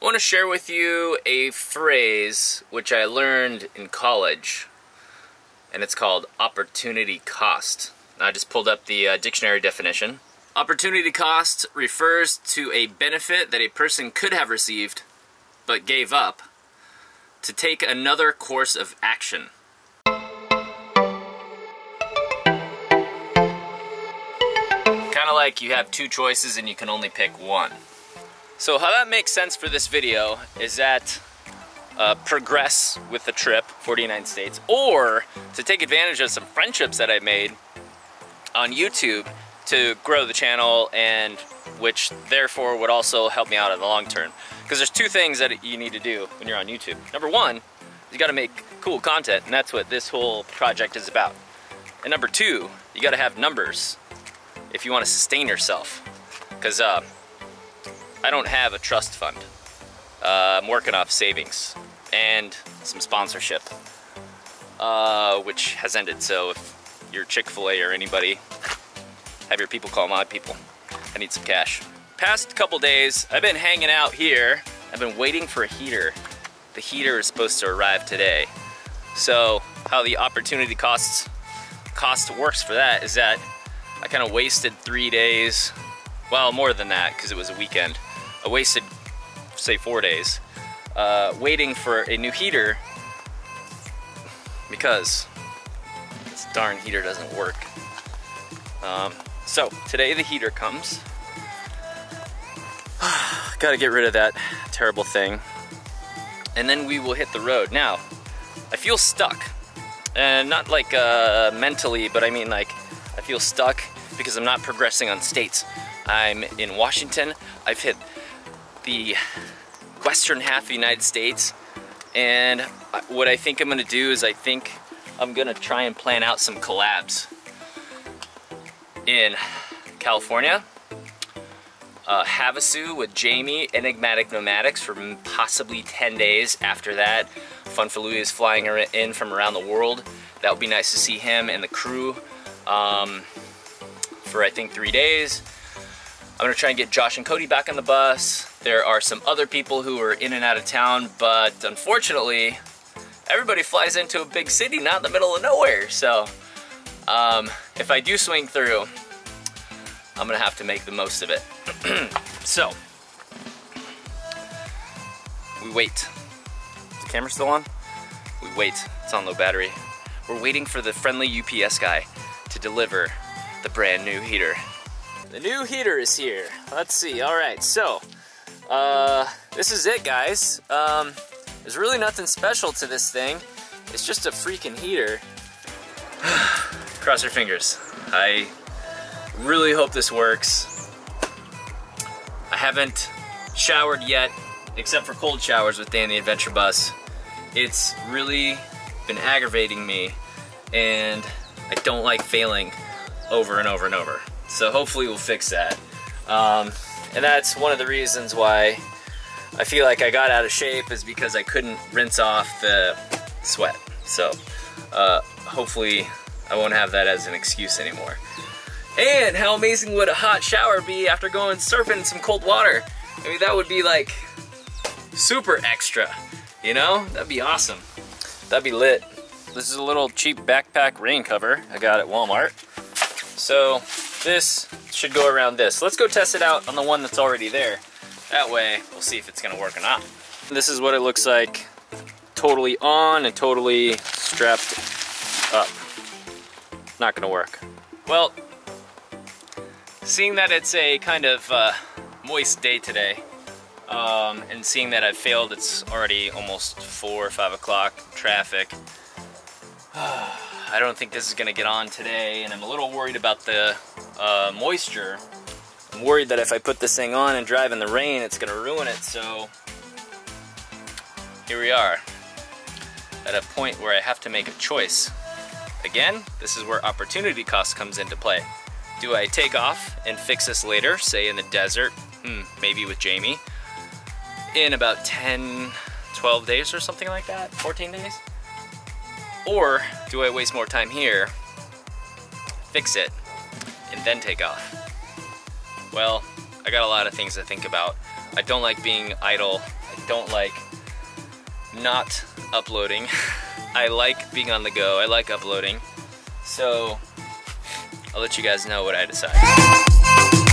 I want to share with you a phrase which I learned in college, and it's called opportunity cost. I just pulled up the dictionary definition. Opportunity cost refers to a benefit that a person could have received but gave up to take another course of action. Kind of like you have two choices and you can only pick one. So how that makes sense for this video is that progress with the trip, 49 states, or to take advantage of some friendships that I made on YouTube to grow the channel, and which therefore would also help me out in the long term. Because there's two things that you need to do when you're on YouTube. Number one, you gotta make cool content, and that's what this whole project is about. And number two, you gotta have numbers if you wanna sustain yourself. Because I don't have a trust fund. I'm working off savings and some sponsorship, which has ended. So if you're Chick-fil-A or anybody, have your people call my people. I need some cash. Past couple days, I've been hanging out here. I've been waiting for a heater. The heater is supposed to arrive today. So how the opportunity cost works for that is that I kind of wasted 3 days. Well, more than that, because it was a weekend. I wasted, say, 4 days waiting for a new heater because this darn heater doesn't work. So today the heater comes. Gotta get rid of that terrible thing. And then we will hit the road. Now, I feel stuck. And not like mentally, but I mean like I feel stuck because I'm not progressing on states. I'm in Washington. I've hit the western half of the United States. And what I think I'm gonna do is I think I'm gonna try and plan out some collabs in California. Havasu with Jamie, Enigmatic Nomadics for possibly 10 days after that. Fun for Louie is flying in from around the world. That would be nice to see him and the crew for I think 3 days. I'm gonna try and get Josh and Cody back on the bus. There are some other people who are in and out of town, but unfortunately, everybody flies into a big city, not in the middle of nowhere, so. If I do swing through, I'm gonna have to make the most of it. So, we wait. Is the camera still on? We wait, it's on low battery. We're waiting for the friendly UPS guy to deliver the brand new heater. The new heater is here. Let's see, all right, so, this is it, guys. There's really nothing special to this thing. It's just a freaking heater. Cross your fingers. I really hope this works. I haven't showered yet, except for cold showers with Danny Adventure Bus. It's really been aggravating me, and I don't like failing over and over and over. So hopefully we'll fix that. And that's one of the reasons why I feel like I got out of shape is because I couldn't rinse off the sweat. So hopefully I won't have that as an excuse anymore. And how amazing would a hot shower be after going surfing in some cold water? I mean, that would be like super extra, you know? That'd be awesome. That'd be lit. This is a little cheap backpack rain cover I got at Walmart. So this should go around this. Let's go test it out on the one that's already there. That way, we'll see if it's gonna work or not. This is what it looks like totally on and totally strapped up. Not gonna work. Well, seeing that it's a kind of moist day today, and seeing that I've failed, it's already almost 4 or 5 o'clock, traffic. I don't think this is gonna get on today, and I'm a little worried about the moisture. I'm worried that if I put this thing on and drive in the rain, it's gonna ruin it, so here we are at a point where I have to make a choice. Again, this is where opportunity cost comes into play. Do I take off and fix this later, say in the desert, maybe with Jamie, in about 10, 12 days or something like that, 14 days? Or do I waste more time here, fix it, and then take off? Well, I got a lot of things to think about. I don't like being idle. I don't like not uploading. I like being on the go. I like uploading. So I'll let you guys know what I decide.